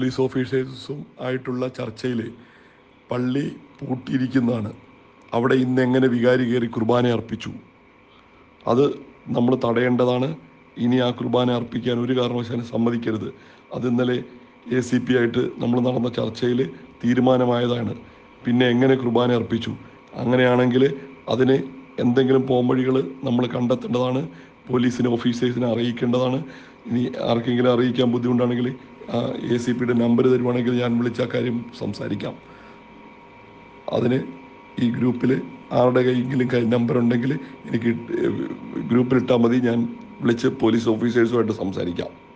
Police ഓഫീസേഴ്സും ആയിട്ടുള്ള ചർച്ചയിൽ പള്ളി പൂട്ടിയിരിക്കുന്നതാണ്. അവിടെ ഇന്ന് എങ്ങനെ വികാരി കയറി കുർബാന അർപ്പിച്ചു, അത് നമ്മൾ തടയേണ്ടതാണ്. ഇനി ആ കുർബാന അർപ്പിക്കാൻ ഒരു കാരണവശാലും സമ്മതിക്കരുത്. അത് ഇന്നലെ ACP ആയിട്ട് നമ്മൾ നടന്ന ചർച്ചയിൽ തീരുമാനമായതാണ്. പിന്നെ എങ്ങനെ കുർബാന അർപ്പിച്ചു, അങ്ങനെയാണെങ്കിൽ അതിന് എന്തെങ്കിലും പോംവഴികൾ നമ്മൾ കണ്ടെത്തേണ്ടതാണ്. പോലീസിന് ഓഫീസേഴ്സിനെ അറിയിക്കേണ്ടതാണ്. ഇനി ആർക്കെങ്കിലും അറിയിക്കാൻ ബുദ്ധിമുട്ടാണെങ്കിൽ ACPയുടെ നമ്പർ തരുവാണെങ്കിൽ ഞാൻ വിളിച്ച കാര്യം സംസാരിക്കാം. അതിന് ഈ ഗ്രൂപ്പിൽ ആരുടെ കയ്യെങ്കിലും നമ്പറുണ്ടെങ്കിൽ എനിക്ക് ഗ്രൂപ്പിലിട്ടാൽ മതി, ഞാൻ വിളിച്ച് പോലീസ് ഓഫീസേഴ്സുമായിട്ട് സംസാരിക്കാം.